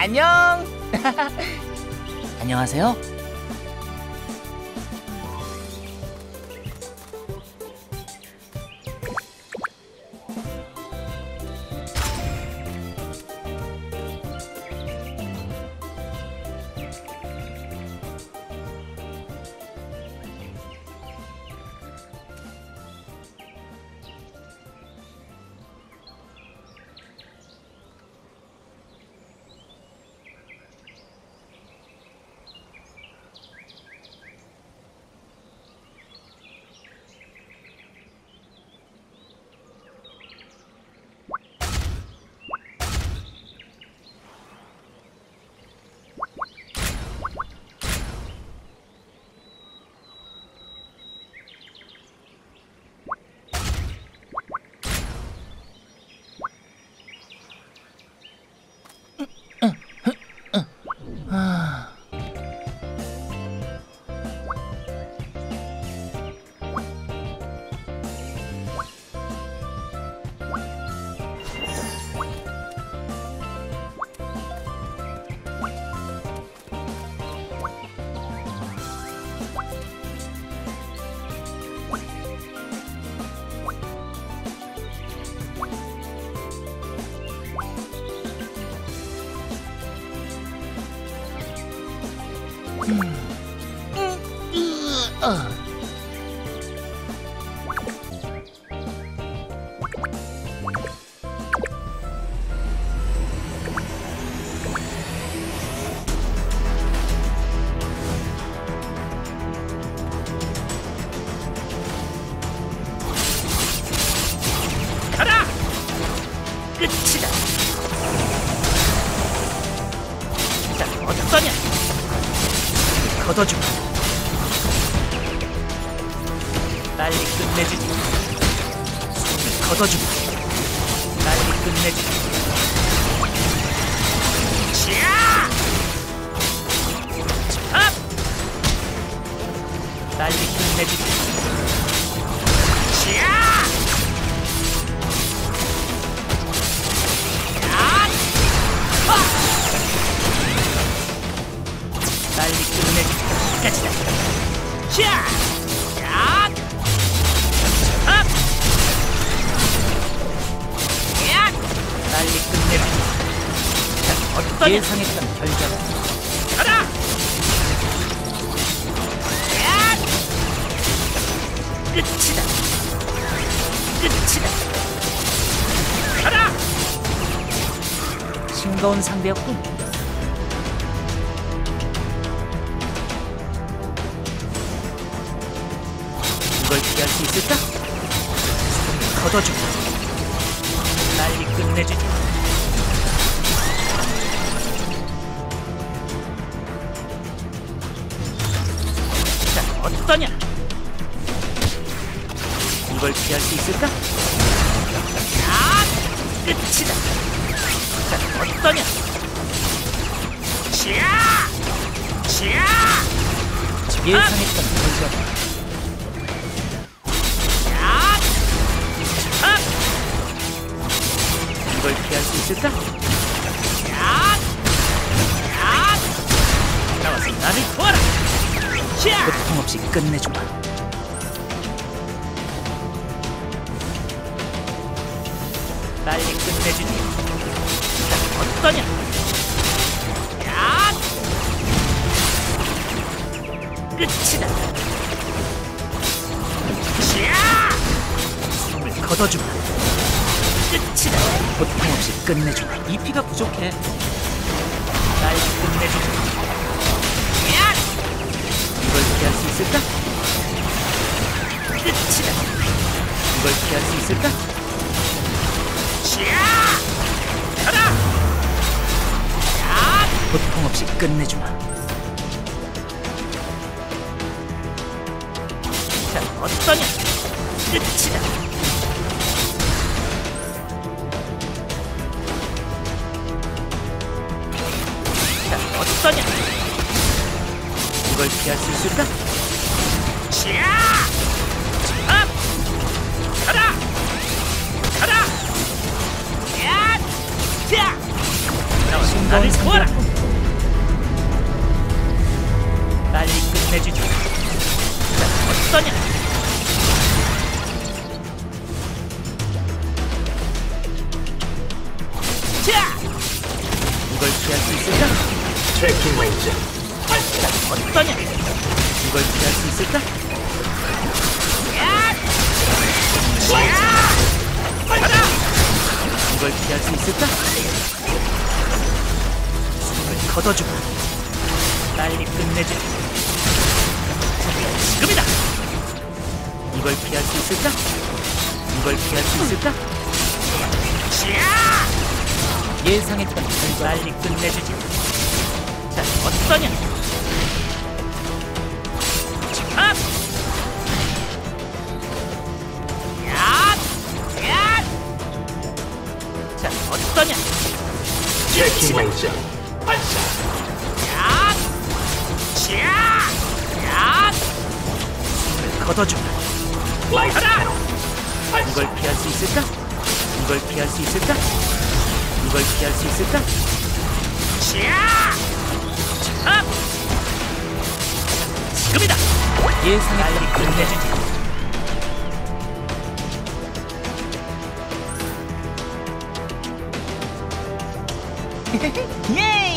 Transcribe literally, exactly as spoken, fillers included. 안녕. 안녕하세요. 싱거운 상대였군. 이걸 피할 수 있을까? 걷어주고 빨리 끝내주지. 자, 어떠냐? 이걸 피할 수 있을까? 아, 끝이다. 어떠냐? 치아! 치아! 예상했던 결과다. 이걸 피할 수 있을까? 나와서 나를 구하라! 고통 없이 끝내주마. 빨리 끝내주니. 어떠냐? 야! 끝이다. 야! 손을 걷어주마. 끝이다. 고통 없이 끝내주마. 이 피가 부족해. 날 끝내주마. 야! 이걸 피할 수 있을까? 끝이다. 이걸 피할 수 있을까? 야! 가라! 고통 없이 끝내주마. 자, 어떠냐? 끝이다. 자, 어떠냐? 이걸 피할 수 있을까? 치아! 업! 가라! 가라! 야! 야! 나를 도와라! 빨리 끝내주죠. 어떠냐? 자! 이걸 피할 수 있을까? 체킹 레이저. 어떠냐? 이걸 피할 수 있을까? 야! 야! 맞아! 이걸 피할 수 있을까? 걷어주고 빨리 끝내자. 지금이다. 이걸 피할 수 있을까? 이걸 피할 수 있을까? 자! 예상했던 빨리 끝내주지. 자, 어떠냐? 자! 야! 야! 자, 어떠냐? 예상했던 야! 야! 야! 숨을 걷어줘. 가라! 이걸 피할 수 있을까? 이걸 피할 수 있을까? 이걸 피할 수 있을까? 야! 자! 지금이다! 예상했던 끝내주지. 예!